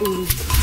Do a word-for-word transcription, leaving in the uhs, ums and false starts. Uru.